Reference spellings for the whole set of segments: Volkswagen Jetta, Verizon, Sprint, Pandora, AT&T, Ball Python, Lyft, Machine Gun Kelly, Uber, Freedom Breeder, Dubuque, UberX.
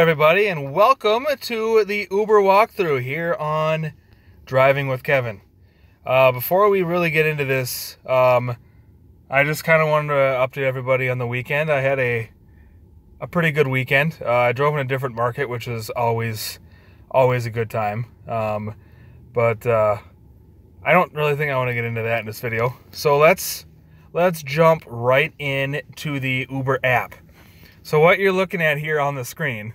everybody, and welcome to the Uber walkthrough here on Driving with Kevin. Before we really get into this, I just kind of wanted to update everybody on the weekend. I had a pretty good weekend. I drove in a different market, which is always a good time. But I don't really think I want to get into that in this video. So let's jump right in to the Uber app. So what you're looking at here on the screen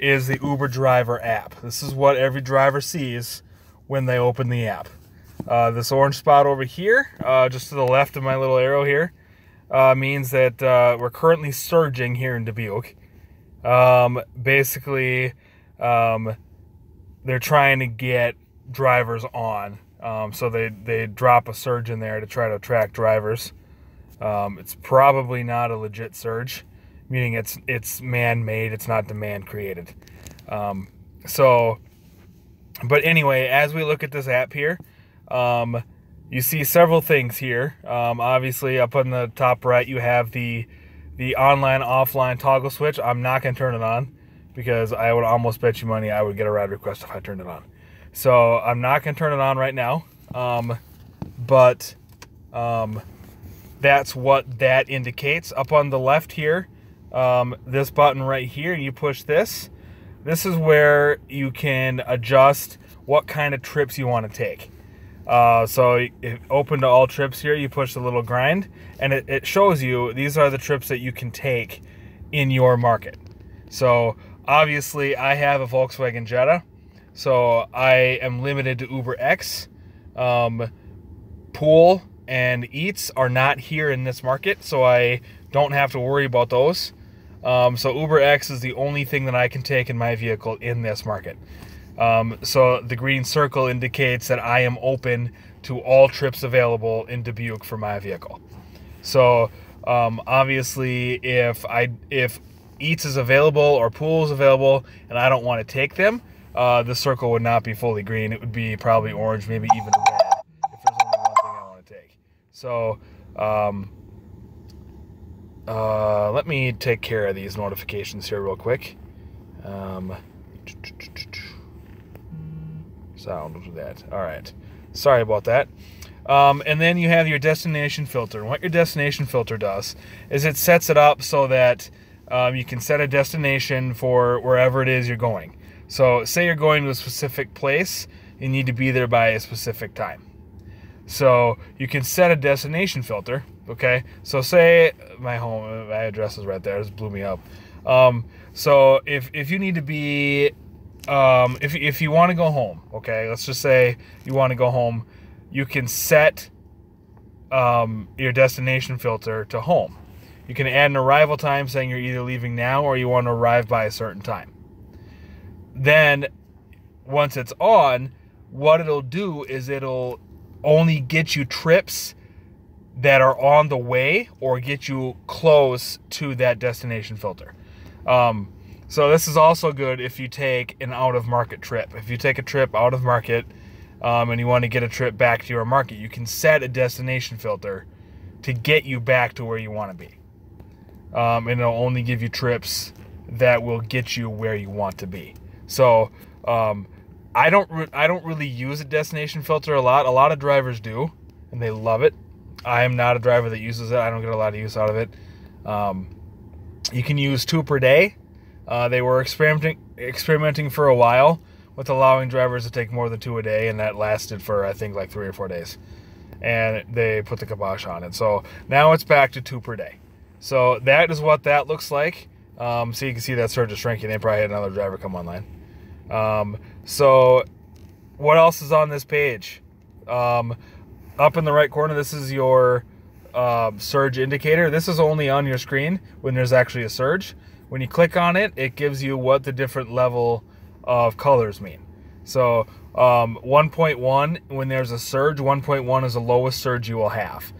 is the Uber driver app. This is what every driver sees when they open the app. This orange spot over here, just to the left of my little arrow here, means that we're currently surging here in Dubuque. They're trying to get drivers on. So they drop a surge in there to try to attract drivers. It's probably not a legit surge, meaning it's man-made, it's not demand created. But anyway, as we look at this app here, you see several things here. Obviously, up on the top right, you have the online/offline toggle switch. I'm not going to turn it on because I would almost bet you money I would get a ride request if I turned it on. So I'm not going to turn it on right now, but that's what that indicates. Up on the left here, this button right here, you push this. This is where you can adjust what kind of trips you want to take. So open to all trips here, you push the little grind, and it shows you these are the trips that you can take in your market. So obviously I have a Volkswagen Jetta, so I am limited to UberX. Pool and eats are not here in this market, so I don't have to worry about those. So UberX is the only thing that I can take in my vehicle in this market. So the green circle indicates that I am open to all trips available in Dubuque for my vehicle. So obviously if eats is available or pool is available and I don't want to take them, the circle would not be fully green. It would be probably orange, maybe even red if there's only one thing I want to take. So let me take care of these notifications here real quick. Sound will do that. All right. Sorry about that. And then you have your destination filter. And what your destination filter does is it sets it up so that you can set a destination for wherever it is you're going. So say you're going to a specific place, you need to be there by a specific time. So you can set a destination filter, okay? So say my address is right there, it just blew me up. So if you need to be, if you want to go home, okay, let's just say you want to go home, you can set your destination filter to home. You can add an arrival time saying you're either leaving now or you want to arrive by a certain time. Then once it's on, what it'll do is it'll only get you trips that are on the way or get you close to that destination filter. So this is also good if you take an out-of-market trip. If you take a trip out-of-market and you want to get a trip back to your market, you can set a destination filter to get you back to where you want to be. And it'll only give you trips that will get you where you want to be. So I don't really use a destination filter a lot. A lot of drivers do, and they love it. I am not a driver that uses it. I don't get a lot of use out of it. You can use 2 per day. They were experimenting for a while with allowing drivers to take more than 2 a day, and that lasted for, I think, like 3 or 4 days. And they put the kibosh on it. So now it's back to 2 per day. So that is what that looks like. So you can see that surge is shrinking. They probably had another driver come online. So what else is on this page? Up in the right corner, this is your surge indicator. This is only on your screen when there's actually a surge. When you click on it, it gives you what the different level of colors mean. So 1.1, when there's a surge, 1.1 is the lowest surge you will have.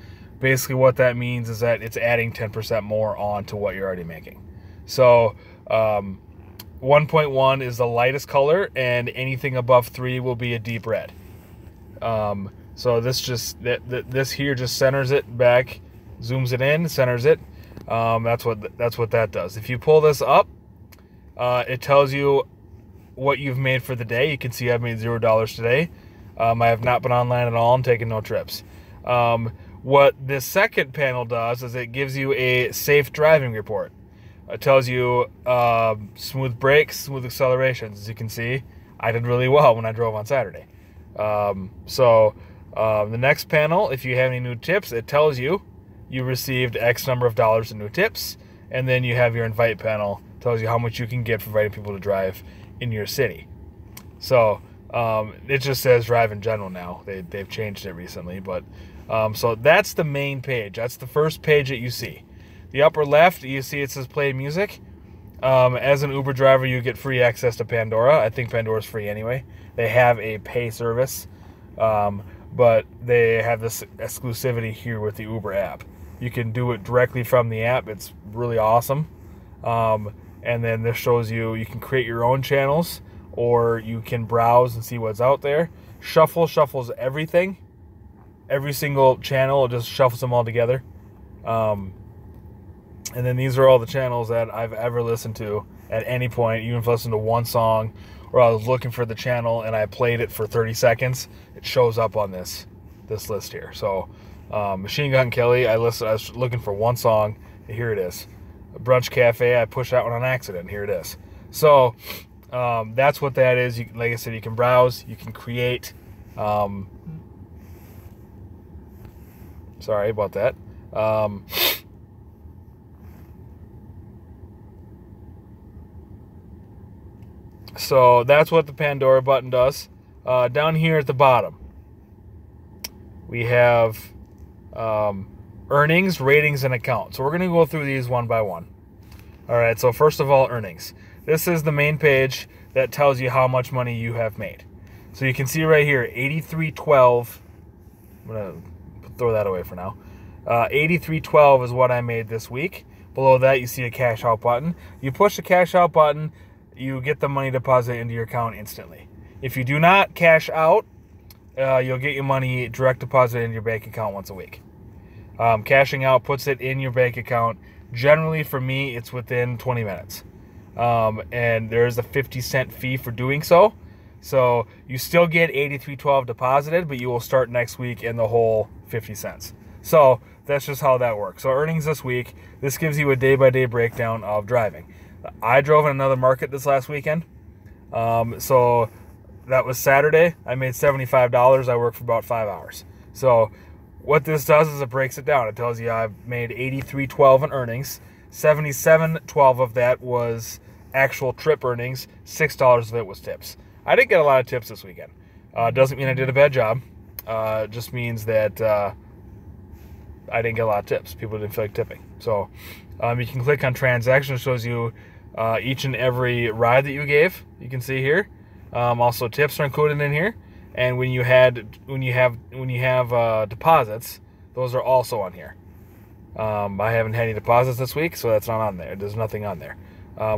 Basically what that means is that it's adding 10% more on to what you're already making. So 1.1 is the lightest color, and anything above 3 will be a deep red. So this here just centers it back, zooms it in, centers it. That's what that does. If you pull this up, It tells you what you've made for the day. You can see I've made $0 today. I have not been online at all. I'm taking no trips. What this second panel does is it gives you a safe driving report. It tells you smooth brakes, smooth accelerations. As you can see, I did really well when I drove on Saturday. The next panel, if you have any new tips, it tells you you received X number of dollars in new tips. And then you have your invite panel, tells you how much you can get for inviting people to drive in your city. So it just says drive in general now. They've changed it recently. But so that's the main page. That's the first page that you see. The upper left, you see it says play music. As an Uber driver, you get free access to Pandora. I think Pandora's free anyway. They have a pay service, but they have this exclusivity here with the Uber app. You can do it directly from the app. It's really awesome. And then this shows you, you can create your own channels, or you can browse and see what's out there. Shuffle shuffles everything. Every single channel, it just shuffles them all together. And then these are all the channels that I've ever listened to at any point. Even if I listened to one song, or I was looking for the channel and I played it for 30 seconds, it shows up on this list here. So Machine Gun Kelly, I was looking for one song, and here it is. Brunch Cafe, I pushed that one on accident, here it is. So that's what that is. You, like I said, you can browse, you can create. Sorry about that. So that's what the Pandora button does. Down here at the bottom, we have earnings, ratings, and accounts. So we're going to go through these one by one. All right, so first of all, earnings. This is the main page that tells you how much money you have made. So you can see right here, 83.12. I'm going to throw that away for now. 83.12 is what I made this week. Below that, you see a cash out button. You push the cash out button, you get the money deposited into your account instantly. If you do not cash out, you'll get your money direct deposited into your bank account once a week. Cashing out puts it in your bank account. Generally, for me, it's within 20 minutes. And there's a 50-cent fee for doing so. So you still get $83.12 deposited, but you will start next week in the whole 50 cents. So that's just how that works. So earnings this week, this gives you a day-by-day breakdown of driving. I drove in another market this last weekend. So that was Saturday. I made $75. I worked for about 5 hours. So what this does is it breaks it down. It tells you I've made $83.12 in earnings. $77.12 of that was actual trip earnings. $6 of it was tips. I didn't get a lot of tips this weekend. Doesn't mean I did a bad job. Just means that I didn't get a lot of tips. People didn't feel like tipping. So you can click on transactions. It shows you each and every ride that you gave. You can see here. Also, tips are included in here. And when you have deposits, those are also on here. I haven't had any deposits this week, so that's not on there. There's nothing on there.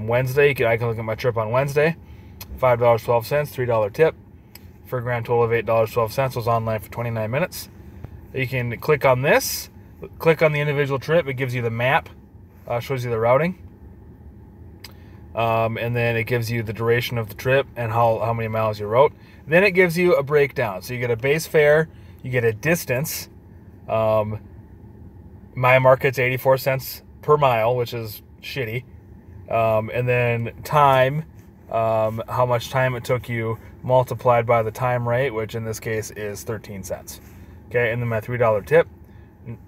Wednesday, I can look at my trip on Wednesday. $5.12, $3 tip for a grand total of $8.12. Was online for 29 minutes. You can click on this. Click on the individual trip. It gives you the map. Shows you the routing. And then it gives you the duration of the trip and how many miles you rode. Then it gives you a breakdown. So you get a base fare. You get a distance. My market's 84 cents per mile, which is shitty. And then time. How much time it took you multiplied by the time rate, which in this case is 13 cents. Okay, and then my $3 tip.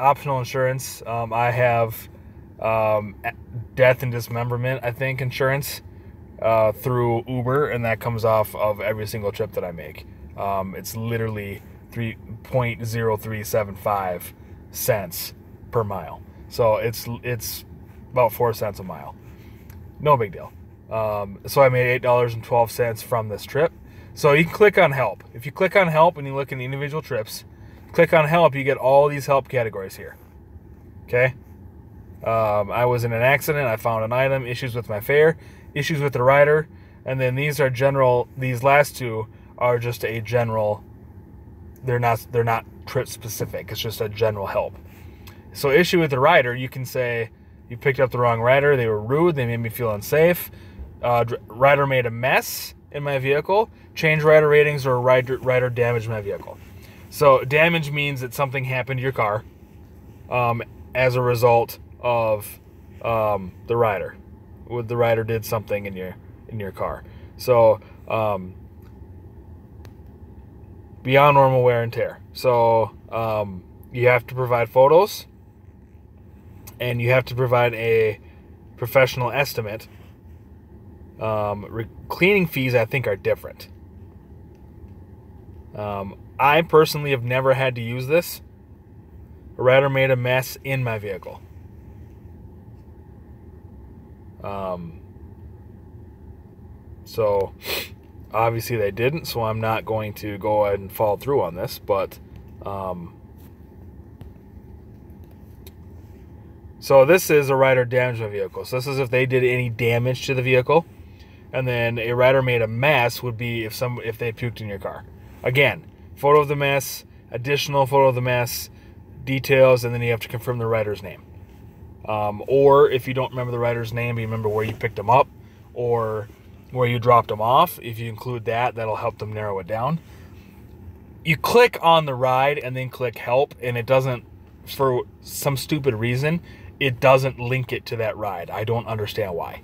Optional insurance. I have death and dismemberment, I think, insurance through Uber, and that comes off of every single trip that I make. It's literally 3.0375 cents per mile, so it's about 4 cents a mile. No big deal. So I made $8.12 from this trip. So you can click on help. If you click on help and you look in the individual trips, click on help, you get all these help categories here. Okay. I was in an accident. I found an item. Issues with my fare. Issues with the rider. And then these are general. These last two are just a general. They're not trip specific. It's just a general help. So issue with the rider. You can say you picked up the wrong rider. They were rude. They made me feel unsafe. rider made a mess in my vehicle, change rider ratings, or rider damaged my vehicle. So damage means that something happened to your car as a result of the rider. The rider did something in your car. So beyond normal wear and tear. So you have to provide photos, and you have to provide a professional estimate. Cleaning fees, I think, are different. I personally have never had to use this. A rider made a mess in my vehicle. So obviously they didn't, so I'm not going to go ahead and follow through on this, but so this is a rider damaged my vehicle. So this is if they did any damage to the vehicle. And then a rider made a mess would be if they puked in your car. Again, photo of the mess, additional photo of the mess, details, and then you have to confirm the rider's name. Or if you don't remember the rider's name, but you remember where you picked them up or where you dropped them off, if you include that, that'll help them narrow it down. You click on the ride and then click help, and it doesn't, for some stupid reason, it doesn't link it to that ride. I don't understand why.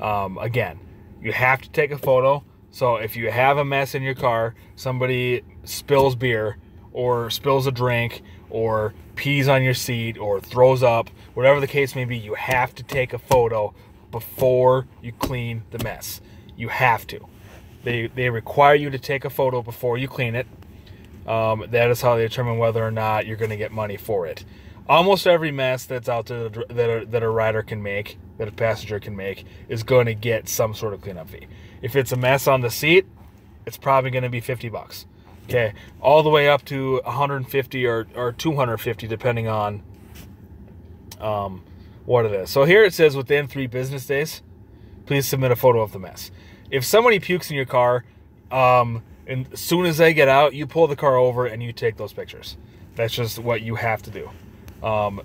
Again, you have to take a photo. So if you have a mess in your car, somebody spills beer or spills a drink or pees on your seat or throws up, whatever the case may be, you have to take a photo before you clean the mess. You have to. They require you to take a photo before you clean it. That is how they determine whether or not you're going to get money for it. Almost every mess that's out there that a rider can make, that a passenger can make, is going to get some sort of cleanup fee. If it's a mess on the seat, it's probably going to be $50. Okay, all the way up to $150 or $250, depending on what it is. So here it says within 3 business days, please submit a photo of the mess. If somebody pukes in your car, and as soon as they get out, you pull the car over and you take those pictures. That's just what you have to do.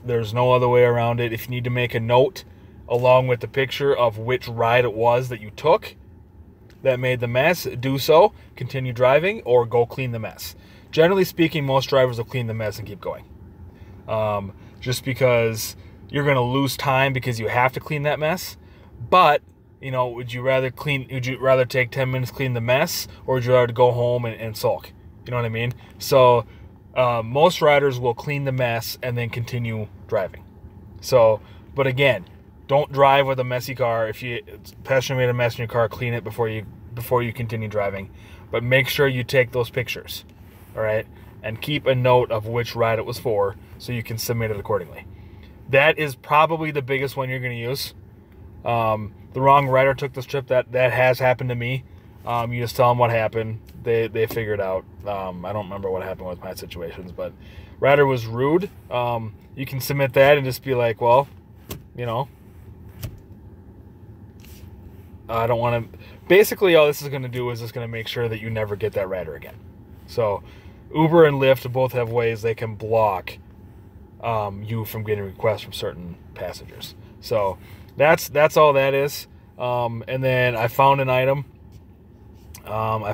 There's no other way around it. If you need to make a note along with the picture of which ride it was that you took that made the mess, do so, continue driving, or go clean the mess. Generally speaking, most drivers will clean the mess and keep going. Just because you're going to lose time because you have to clean that mess. But you know, would you rather take 10 minutes, clean the mess, or would you rather go home and sulk? You know what I mean? So most riders will clean the mess and then continue driving. So, but again, don't drive with a messy car. If you passenger made a mess in your car, clean it before you continue driving. But make sure you take those pictures, all right? And keep a note of which ride it was for so you can submit it accordingly. That is probably the biggest one you're going to use. The wrong rider took this trip. That has happened to me. You just tell them what happened. They figure it out. I don't remember what happened with my situations, but rider was rude. You can submit that and just be like, well, you know, I don't want to. Basically, all this is going to do is it's going to make sure that you never get that rider again. So Uber and Lyft both have ways they can block you from getting requests from certain passengers. So that's all that is. And then I found an item. I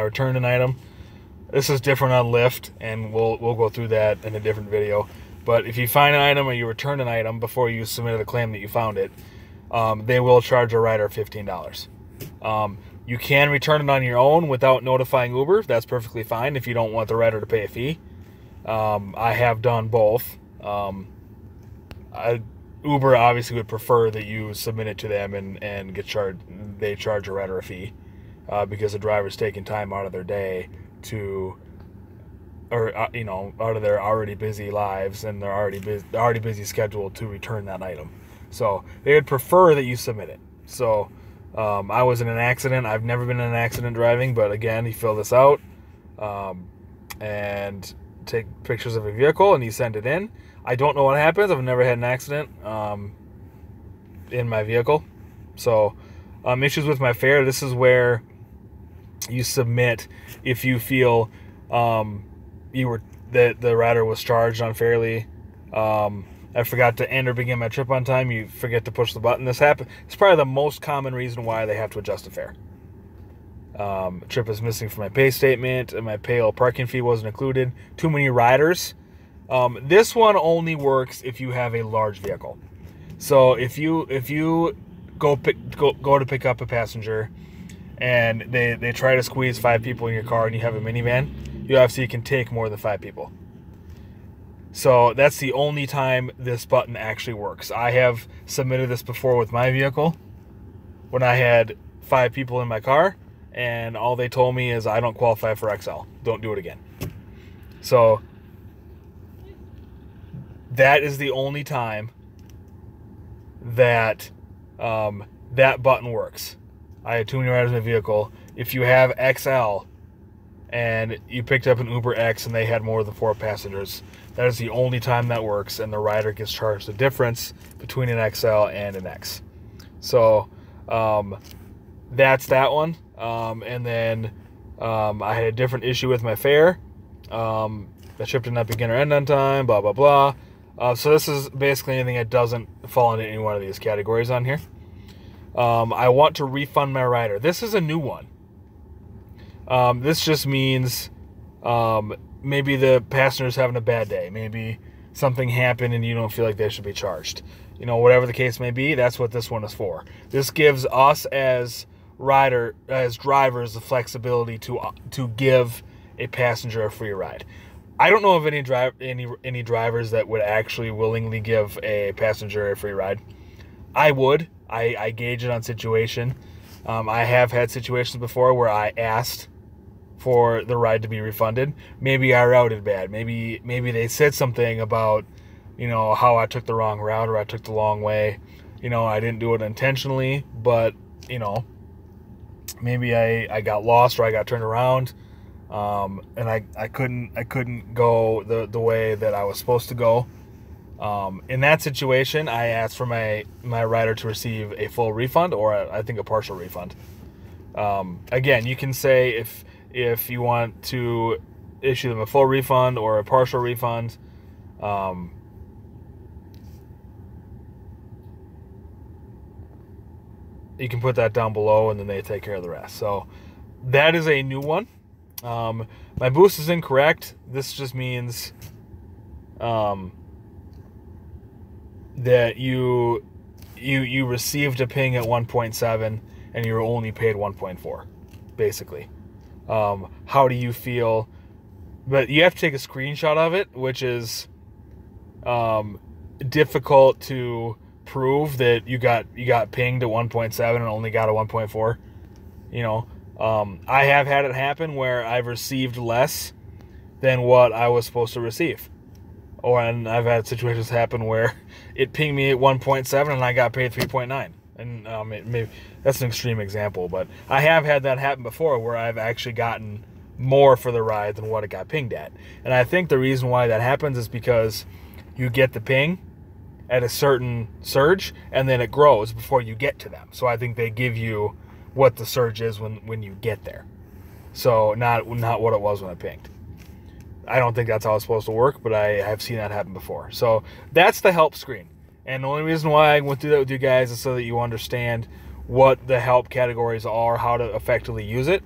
returned an item. This is different on Lyft, and we'll go through that in a different video. But if you find an item or you return an item before you submit a claim that you found it, they will charge a rider $15. You can return it on your own without notifying Uber. That's perfectly fine if you don't want the rider to pay a fee. I have done both. Uber obviously would prefer that you submit it to them and get charged. They charge a rider a fee because the driver's taking time out of their day to, or you know, out of their already busy lives and their already busy schedule to return that item. So they would prefer that you submit it. So I was in an accident. I've never been in an accident driving, but again, he filled this out and take pictures of a vehicle and he sent it in. I don't know what happens. I've never had an accident in my vehicle. So issues with my fare. This is where you submit if you feel the rider was charged unfairly, I forgot to end or begin my trip on time. You forget to push the button. This happens. It's probably the most common reason why they have to adjust the fare. Trip is missing from my pay statement, and my payroll parking fee wasn't included. Too many riders. This one only works if you have a large vehicle. So if you go to pick up a passenger, and they try to squeeze 5 people in your car, and you have a minivan, you obviously can take more than 5 people. So that's the only time this button actually works. I have submitted this before with my vehicle when I had 5 people in my car, and all they told me is I don't qualify for XL. Don't do it again. So that is the only time that that button works. I had too many riders in the vehicle. If you have XL and you picked up an UberX and they had more than 4 passengers, that is the only time that works, and the rider gets charged the difference between an XL and an X. So that's that one. And then I had a different issue with my fare. The trip did not begin or end on time, blah, blah, blah. So this is basically anything that doesn't fall into any one of these categories on here. I want to refund my rider. This is a new one. This just means maybe the passenger's having a bad day. Maybe something happened and you don't feel like they should be charged. You know, whatever the case may be, that's what this one is for. This gives us as drivers, the flexibility to give a passenger a free ride. I don't know of any drivers that would actually willingly give a passenger a free ride. I would. I gauge it on situation. I have had situations before where I asked for the ride to be refunded. Maybe I routed bad. Maybe they said something about, you know, how I took the wrong route or I took the long way. You know, I didn't do it intentionally, but, you know, maybe I got lost or I got turned around, and I couldn't go the way that I was supposed to go. In that situation, I asked for my rider to receive a full refund or I think a partial refund. Again, you can say if you want to issue them a full refund or a partial refund. You can put that down below, and then they take care of the rest. So that is a new one. My boost is incorrect. This just means that you received a ping at 1.7 and you were only paid 1.4, basically. How do you feel? But you have to take a screenshot of it, which is difficult to prove that you got pinged at 1.7 and only got a 1.4. You know, I have had it happen where I've received less than what I was supposed to receive. And I've had situations happen where it pinged me at 1.7 and I got paid 3.9. And maybe that's an extreme example, but I have had that happen before where I've actually gotten more for the ride than what it got pinged at. And I think the reason why that happens is because you get the ping at a certain surge, and then it grows before you get to them. So I think they give you what the surge is when you get there. So not what it was when it pinged. I don't think that's how it's supposed to work, but I have seen that happen before. So that's the help screen. And the only reason why I went through that with you guys is so that you understand what the help categories are, how to effectively use it.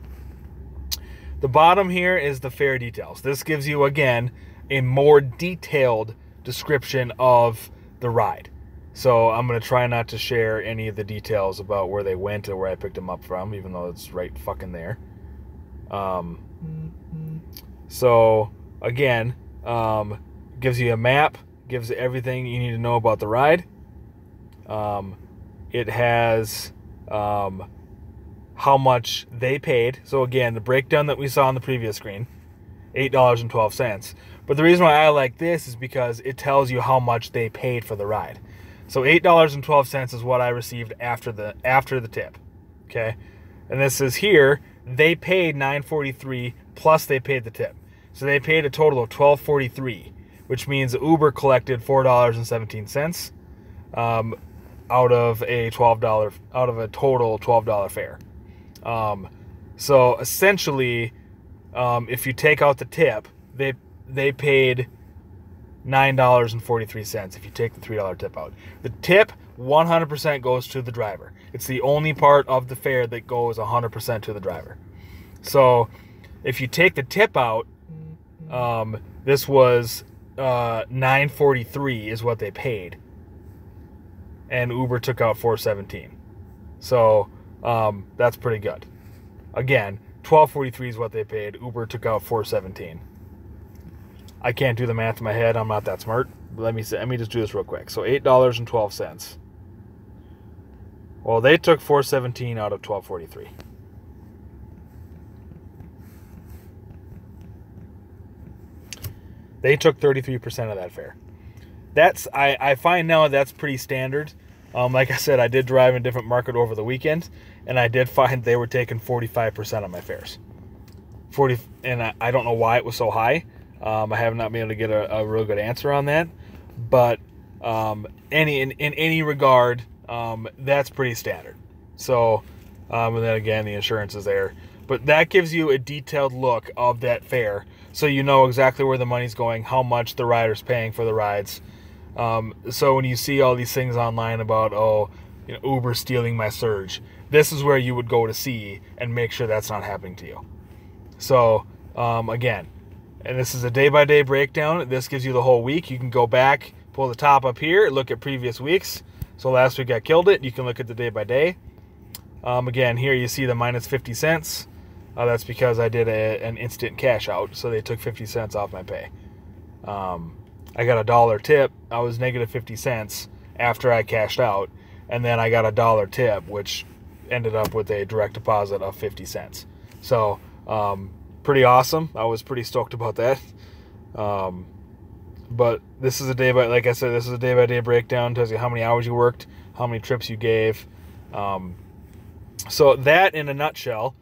The bottom here is the fare details. This gives you, again, a more detailed description of the ride. So I'm going to try not to share any of the details about where they went or where I picked them up from, even though it's right fucking there. So again, gives you a map, gives everything you need to know about the ride. It has how much they paid. So again, the breakdown that we saw on the previous screen, $8.12. But the reason why I like this is because it tells you how much they paid for the ride. So $8.12 is what I received after the tip. Okay? And this is here, they paid $9.43 plus they paid the tip. So they paid a total of $12.43, which means Uber collected $4.17 out of a total $12 fare. So essentially, if you take out the tip, they paid $9.43 if you take the $3 tip out. The tip 100% goes to the driver. It's the only part of the fare that goes 100% to the driver. So if you take the tip out, this was $9.43 is what they paid, and Uber took out $4.17. So that's pretty good. Again, $12.43 is what they paid. Uber took out $4.17. I can't do the math in my head. I'm not that smart. Let me just do this real quick. So $8.12. Well, they took $4.17 out of $12.43. They took 33% of that fare. That's I find now that's pretty standard. Like I said, I did drive in a different market over the weekend, and I did find they were taking 45% of my fares. And I don't know why it was so high. I have not been able to get a real good answer on that, but in any regard, that's pretty standard. So, and then again, the insurance is there, but that gives you a detailed look of that fare, so you know exactly where the money's going, how much the rider's paying for the rides. So when you see all these things online about, oh, you know, Uber stealing my surge, this is where you would go to see and make sure that's not happening to you. So again. And this is a day-by-day breakdown. This gives you the whole week. You can go back, pull the top up here, look at previous weeks. So last week I killed it. You can look at the day-by-day. Again, here you see the -50 cents. That's because I did an instant cash out, so they took 50 cents off my pay. I got a dollar tip. I was -50 cents after I cashed out, and then I got a dollar tip, which ended up with a direct deposit of 50 cents. So, pretty awesome. I was pretty stoked about that. But this is a day by, like I said, this is a day-by-day breakdown. Tells you how many hours you worked, how many trips you gave. So that, in a nutshell,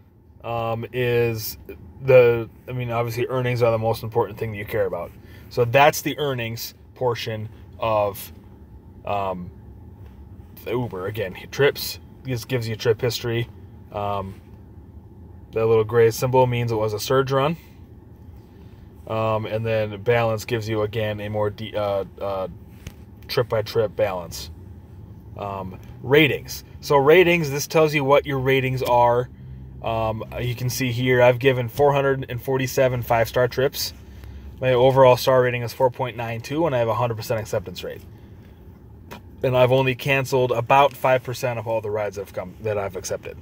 is the, I mean, obviously earnings are the most important thing that you care about. So that's the earnings portion of Uber. Again, trips, this gives you trip history. That little gray symbol means it was a surge run. And then balance gives you, again, a more trip-by-trip balance. Ratings. So ratings, this tells you what your ratings are. You can see here I've given 447 five-star trips. My overall star rating is 4.92, and I have a 100% acceptance rate. And I've only canceled about 5% of all the rides that I've accepted.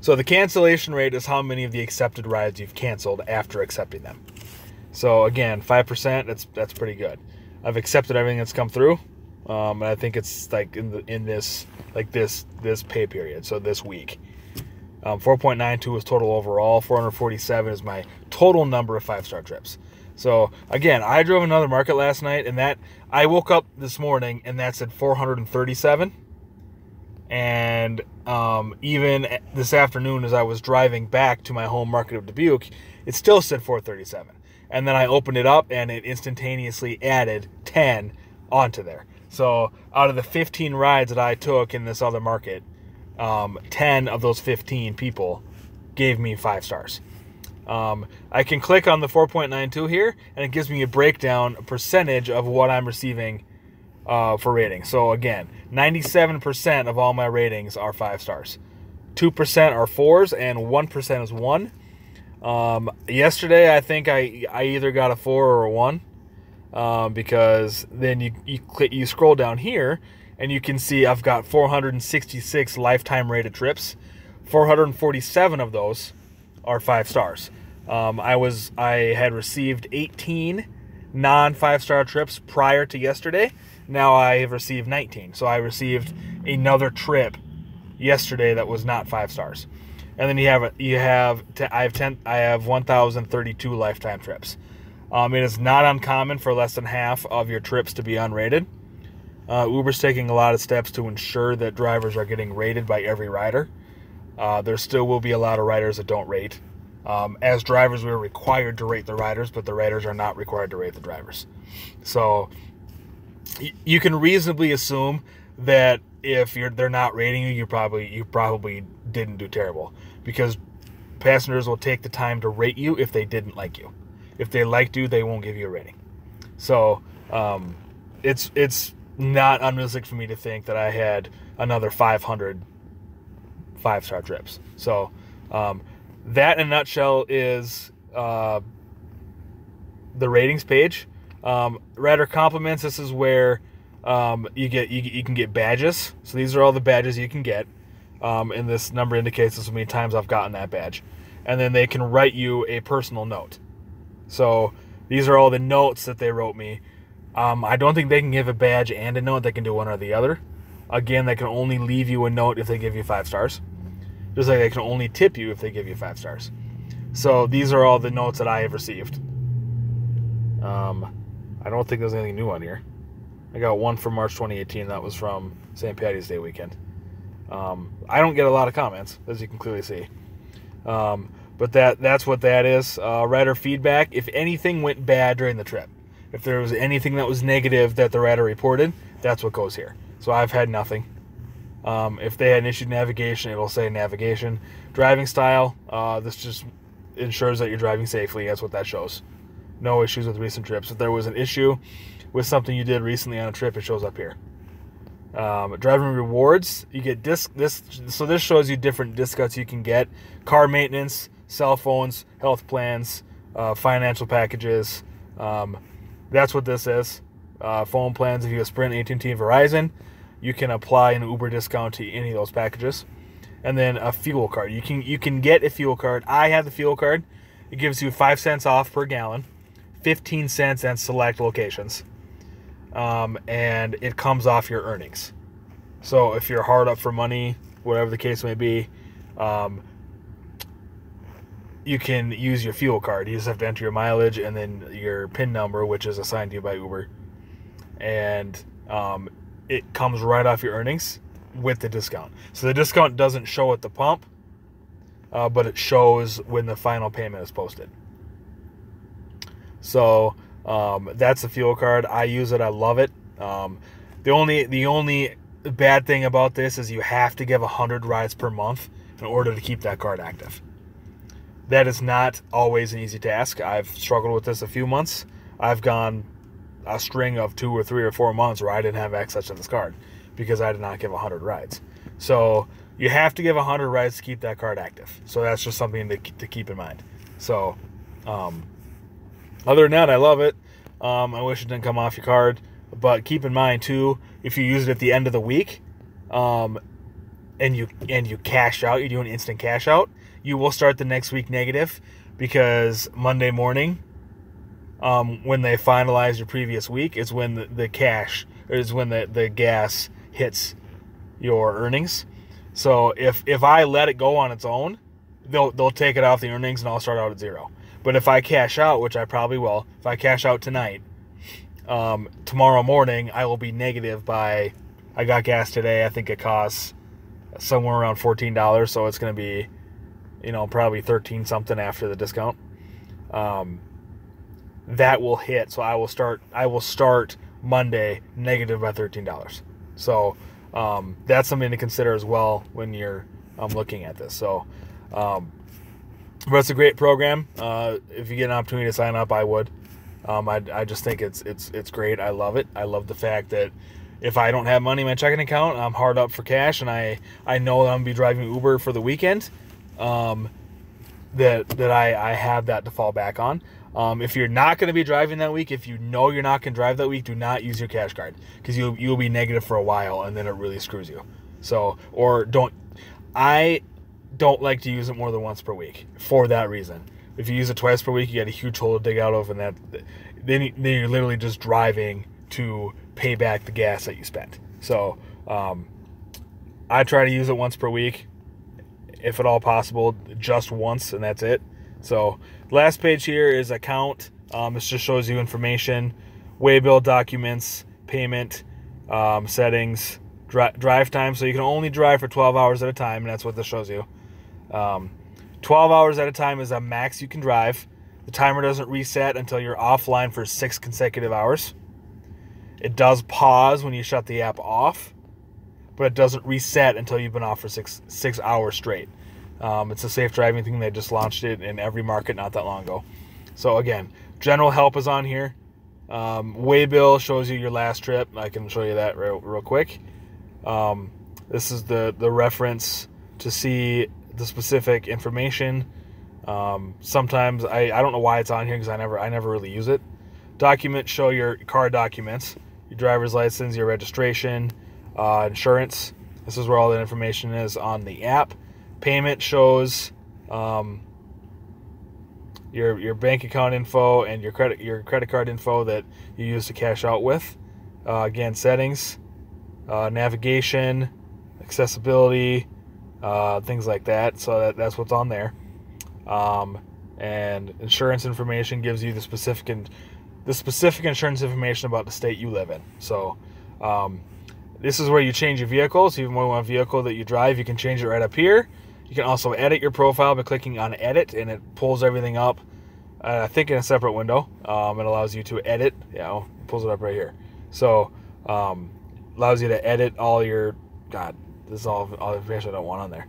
So the cancellation rate is how many of the accepted rides you've canceled after accepting them. So again, 5%, that's pretty good. I've accepted everything that's come through. And I think it's like in this pay period, so this week. 4.92 is total overall. 447 is my total number of five-star trips. So again, I drove another market last night, and that I woke up this morning and that said 437. And even this afternoon, as I was driving back to my home market of Dubuque, it still said 437. And then I opened it up, and it instantaneously added 10 onto there. So out of the 15 rides that I took in this other market, 10 of those 15 people gave me 5 stars. I can click on the 4.92 here, and it gives me a breakdown, a percentage of what I'm receiving for ratings. So again, 97% of all my ratings are 5 stars, 2% are 4s, and 1% is 1. Yesterday, I think I either got a 4 or a 1, because then you scroll down here and you can see I've got 466 lifetime rated trips. 447 of those are 5 stars. I had received 18 non-5-star trips prior to yesterday. Now I have received 19. So I received another trip yesterday that was not 5 stars. And then I have 1,032 lifetime trips. It is not uncommon for less than half of your trips to be unrated. Uber's taking a lot of steps to ensure that drivers are getting rated by every rider. There still will be a lot of riders that don't rate. As drivers, we're required to rate the riders, but the riders are not required to rate the drivers. So you can reasonably assume that if they're not rating you, you probably didn't do terrible, because passengers will take the time to rate you if they didn't like you. If they liked you, they won't give you a rating. So it's not unrealistic for me to think that I had another 500 five-star trips. So that in a nutshell is the ratings page. Rider compliments, this is where you can get badges. So these are all the badges you can get. And this number indicates this is how many times I've gotten that badge. And then they can write you a personal note. So these are all the notes that they wrote me. I don't think they can give a badge and a note. They can do one or the other. Again, they can only leave you a note if they give you 5 stars. Just like they can only tip you if they give you 5 stars. So these are all the notes that I have received. I don't think there's anything new on here. I got one from March 2018. That was from St. Paddy's Day weekend. I don't get a lot of comments, as you can clearly see. But that's what that is. Rider feedback. If anything went bad during the trip, if there was anything that was negative that the rider reported, that's what goes here. So I've had nothing. If they had an issue with navigation, it'll say navigation. Driving style, this just ensures that you're driving safely. That's what that shows. No issues with recent trips. If there was an issue with something you did recently on a trip, it shows up here. Driving rewards, you get this shows you different discounts you can get. Car maintenance, cell phones, health plans, financial packages. That's what this is. Phone plans, if you have Sprint, AT&T, and Verizon, you can apply an Uber discount to any of those packages. And then a fuel card. You can get a fuel card. I have the fuel card. It gives you 5 cents off per gallon, 15 cents at select locations. And it comes off your earnings. So if you're hard up for money, whatever the case may be, you can use your fuel card. You just have to enter your mileage and then your PIN number, which is assigned to you by Uber. And it comes right off your earnings with the discount. So the discount doesn't show at the pump, but it shows when the final payment is posted. So that's the fuel card. I use it. I love it. The only bad thing about this is you have to give 100 rides per month in order to keep that card active. That is not always an easy task. I've struggled with this a few months. I've gone a string of 2 or 3 or 4 months where I didn't have access to this card because I did not give 100 rides. So you have to give 100 rides to keep that card active. So that's just something to keep in mind. So, other than that, I love it. I wish it didn't come off your card. But keep in mind, too, if you use it at the end of the week and you cash out, you do an instant cash out, you will start the next week negative because Monday morning, when they finalize your previous week, is when the gas hits your earnings. So if I let it go on its own, they'll take it off the earnings and I'll start out at 0. But if I cash out, which I probably will, if I cash out tonight, tomorrow morning I will be negative by, I got gas today, I think it costs somewhere around $14, so it's going to be, probably 13 something after the discount. That will hit, so I will start Monday negative by $13. So that's something to consider as well when you're looking at this. So. But it's a great program. If you get an opportunity to sign up, I would. I just think it's great. I love it. I love the fact that if I don't have money in my checking account, I'm hard up for cash, and I know that I'm going to be driving Uber for the weekend, that I have that to fall back on. If you're not going to be driving that week, if you know you're not going to drive that week, do not use your cash card because you'll be negative for a while, and then it really screws you. So, or don't... I don't like to use it more than once per week for that reason. If you use it twice per week, you get a huge hole to dig out of, and then you're literally just driving to pay back the gas that you spent. So I try to use it once per week, if at all possible, just once, and that's it. So last page here is account. This just shows you information, waybill documents, payment, settings, drive time. So you can only drive for 12 hours at a time, and that's what this shows you. 12 hours at a time is a max you can drive. The timer doesn't reset until you're offline for 6 consecutive hours. It does pause when you shut the app off, but it doesn't reset until you've been off for six hours straight. It's a safe driving thing. They just launched it in every market not that long ago. So again, general help is on here. Waybill shows you your last trip. I can show you that real quick. This is the reference to see the specific information. Sometimes I don't know why it's on here because I never really use it. Documents show your car documents, your driver's license, your registration, insurance. This is where all that information is on the app. Payment shows your bank account info and your credit card info that you use to cash out with. Again, settings, navigation, accessibility, things like that. So that's what's on there. And insurance information gives you the specific insurance information about the state you live in. So this is where you change your vehicle. So if you want a vehicle that you drive, you can change it right up here. You can also edit your profile by clicking on edit, and it pulls everything up, I think, in a separate window. It allows you to edit, it pulls it up right here. So allows you to edit all your, God, this is all the information I don't want on there.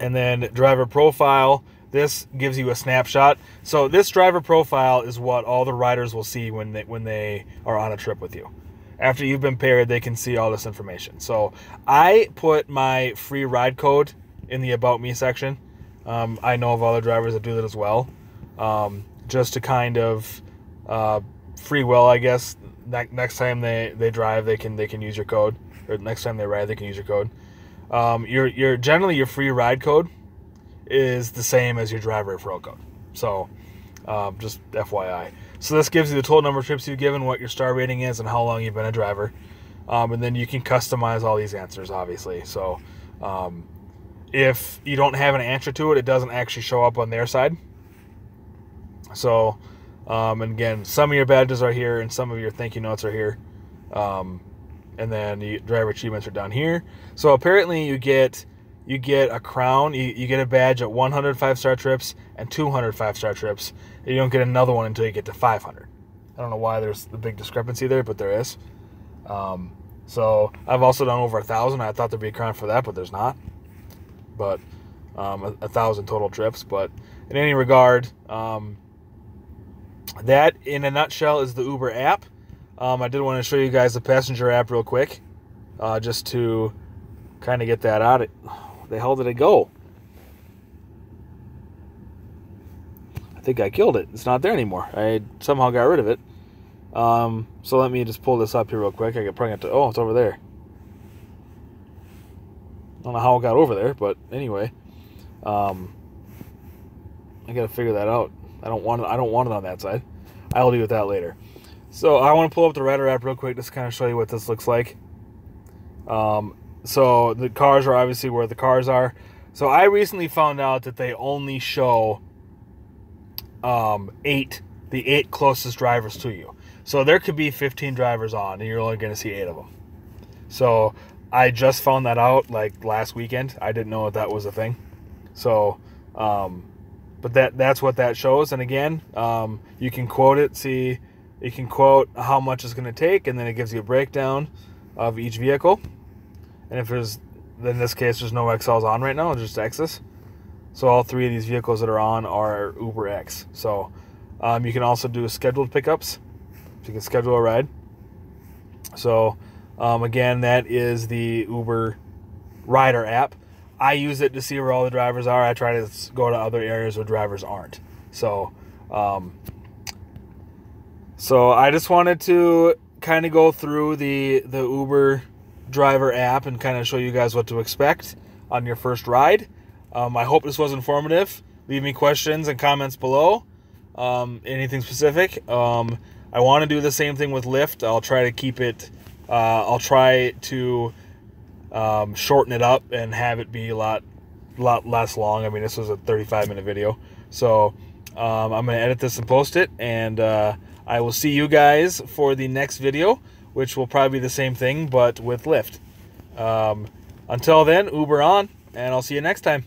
And then driver profile, this gives you a snapshot. So this driver profile is what all the riders will see when they are on a trip with you. After you've been paired, they can see all this information. So I put my free ride code in the About Me section. I know of other drivers that do that as well. Just to kind of free will, I guess. Next time they drive, they can use your code. Or next time they ride, they can use your code. Your generally your free ride code is the same as your driver referral code. So just FYI. So this gives you the total number of trips you've given, what your star rating is, and how long you've been a driver. And then you can customize all these answers, obviously. So if you don't have an answer to it, it doesn't actually show up on their side. So, and again, some of your badges are here and some of your thank you notes are here. And then the driver achievements are down here. So apparently you get a crown, you get a badge at 100 5-star trips and 200 5-star trips. You don't get another one until you get to 500. I don't know why there's the big discrepancy there, but there is. So I've also done over 1,000. I thought there'd be a crown for that, but there's not. But 1,000 total trips. But in any regard, that in a nutshell is the Uber app. I did want to show you guys the passenger app real quick, just to kind of get that out. Where the hell did it go? I think I killed it. It's not there anymore. I somehow got rid of it. So let me just pull this up here real quick. I could probably have to... Oh, it's over there. I don't know how it got over there, but anyway, I gotta figure that out. I don't want it on that side. I'll deal with that later. So I want to pull up the rider app real quick, just kind of show you what this looks like. So the cars are obviously where the cars are. So I recently found out that they only show the eight closest drivers to you. So there could be 15 drivers on and you're only going to see 8 of them. So I just found that out like last weekend. I didn't know that was a thing. So, but that's what that shows. And again, you can quote it, see, you can quote how much it's going to take. And then it gives you a breakdown of each vehicle. And if there's, in this case, there's no XLs on right now, just X's. So all 3 of these vehicles that are on are UberX. So you can also do scheduled pickups. So you can schedule a ride. So again, that is the Uber rider app. I use it to see where all the drivers are. I try to go to other areas where drivers aren't. So, so I just wanted to kind of go through the Uber driver app and kind of show you guys what to expect on your first ride. I hope this was informative. Leave me questions and comments below. Anything specific. I want to do the same thing with Lyft. I'll try to keep it, I'll try to shorten it up and have it be a lot less long. I mean, this was a 35-minute video. So I'm going to edit this and post it. And I will see you guys for the next video, which will probably be the same thing, but with Lyft. Until then, Uber on, and I'll see you next time.